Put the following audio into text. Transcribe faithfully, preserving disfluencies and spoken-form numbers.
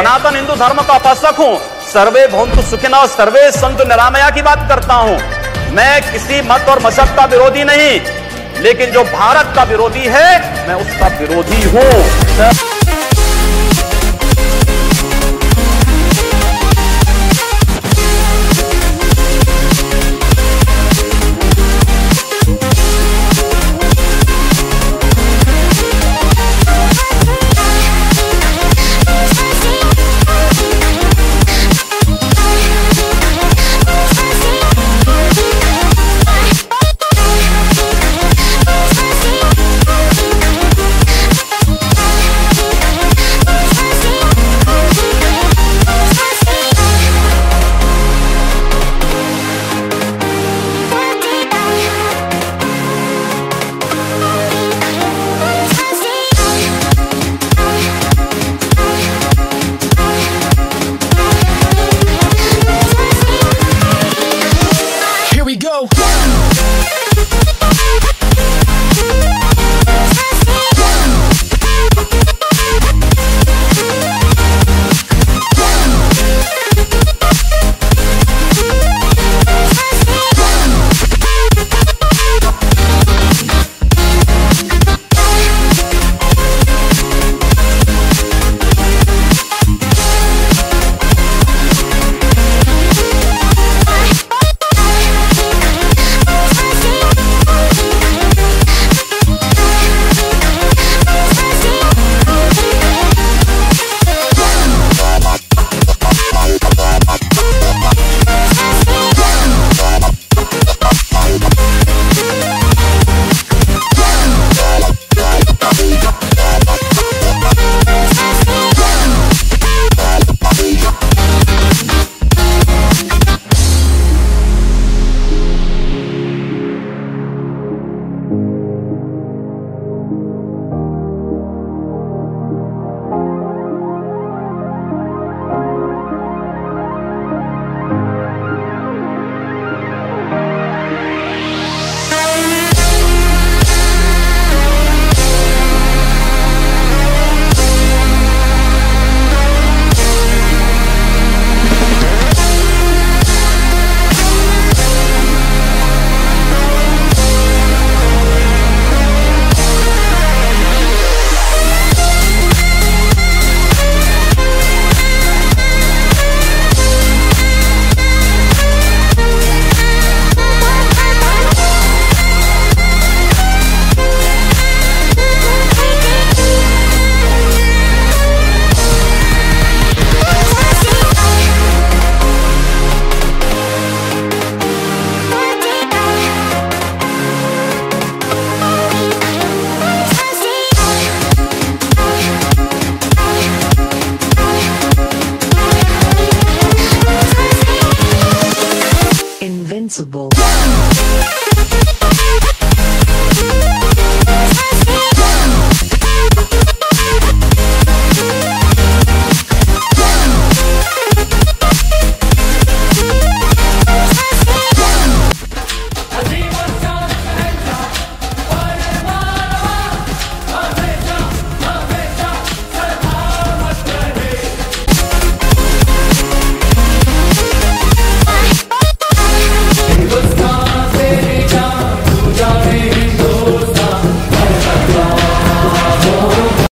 सनातन हिंदू धर्म का उपासक हूं, सर्वे भवन्तु सुखिनः, सर्वे संतु निरामया की बात करता हूं। मैं किसी मत और मजहब का विरोधी नहीं, लेकिन जो भारत का विरोधी है मैं उसका विरोधी हूं।